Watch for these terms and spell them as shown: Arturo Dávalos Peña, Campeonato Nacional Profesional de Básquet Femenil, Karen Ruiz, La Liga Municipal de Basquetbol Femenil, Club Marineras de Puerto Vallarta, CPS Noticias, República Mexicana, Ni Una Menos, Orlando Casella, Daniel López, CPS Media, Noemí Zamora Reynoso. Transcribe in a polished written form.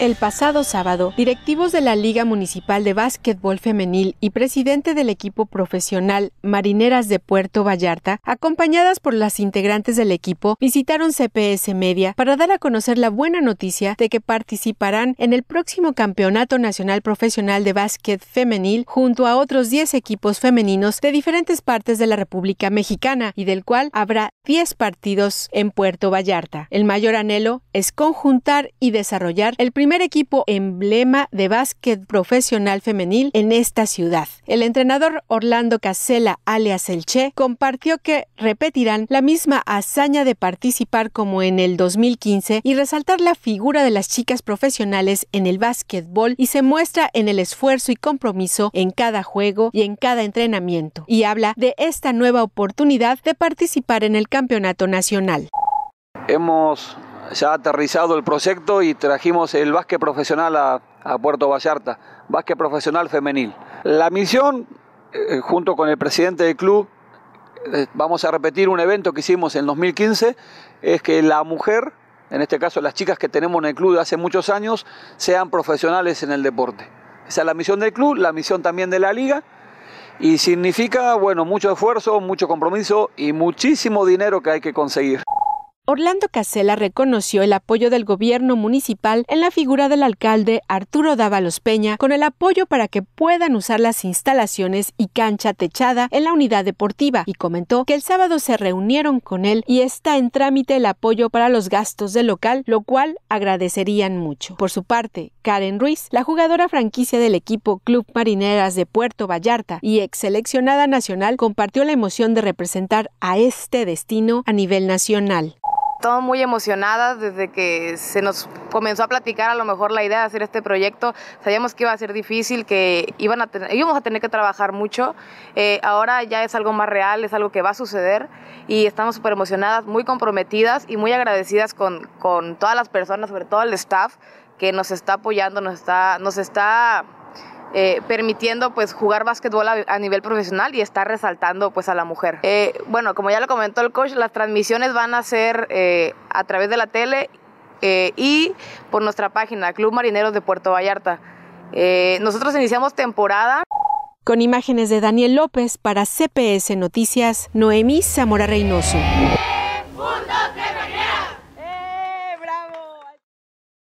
El pasado sábado, directivos de la Liga Municipal de Básquetbol Femenil y presidente del equipo profesional Marineras de Puerto Vallarta, acompañadas por las integrantes del equipo, visitaron CPS Media para dar a conocer la buena noticia de que participarán en el próximo Campeonato Nacional Profesional de Básquet Femenil junto a otros 10 equipos femeninos de diferentes partes de la República Mexicana y del cual habrá 10 partidos en Puerto Vallarta. El mayor anhelo es conjuntar y desarrollar el primer equipo emblema de básquet profesional femenil en esta ciudad. El entrenador Orlando Casella, alias El Che, compartió que repetirán la misma hazaña de participar como en el 2015 y resaltar la figura de las chicas profesionales en el básquetbol, y se muestra en el esfuerzo y compromiso en cada juego y en cada entrenamiento, y habla de esta nueva oportunidad de participar en el campeonato nacional. Hemos ya aterrizado el proyecto y trajimos el básquet profesional a Puerto Vallarta, básquet profesional femenil. La misión, junto con el presidente del club, vamos a repetir un evento que hicimos en 2015, es que la mujer, en este caso las chicas que tenemos en el club de hace muchos años, sean profesionales en el deporte. Esa es la misión del club, la misión también de la liga, y significa, bueno, mucho esfuerzo, mucho compromiso y muchísimo dinero que hay que conseguir. Orlando Casella reconoció el apoyo del gobierno municipal en la figura del alcalde Arturo Dávalos Peña, con el apoyo para que puedan usar las instalaciones y cancha techada en la unidad deportiva, y comentó que el sábado se reunieron con él y está en trámite el apoyo para los gastos del local, lo cual agradecerían mucho. Por su parte, Karen Ruiz, la jugadora franquicia del equipo Club Marineras de Puerto Vallarta y ex seleccionada nacional, compartió la emoción de representar a este destino a nivel nacional. Estamos muy emocionadas desde que se nos comenzó a platicar a lo mejor la idea de hacer este proyecto. Sabíamos que iba a ser difícil, que íbamos a tener que trabajar mucho. Ahora ya es algo más real, es algo que va a suceder, y estamos súper emocionadas, muy comprometidas y muy agradecidas con todas las personas, sobre todo el staff que nos está apoyando, nos está permitiendo pues jugar básquetbol a nivel profesional y está resaltando pues a la mujer. Bueno, como ya lo comentó el coach, las transmisiones van a ser a través de la tele y por nuestra página Club Marineros de Puerto Vallarta. Nosotros iniciamos temporada. Con imágenes de Daniel López para CPS Noticias, Noemí Zamora Reynoso.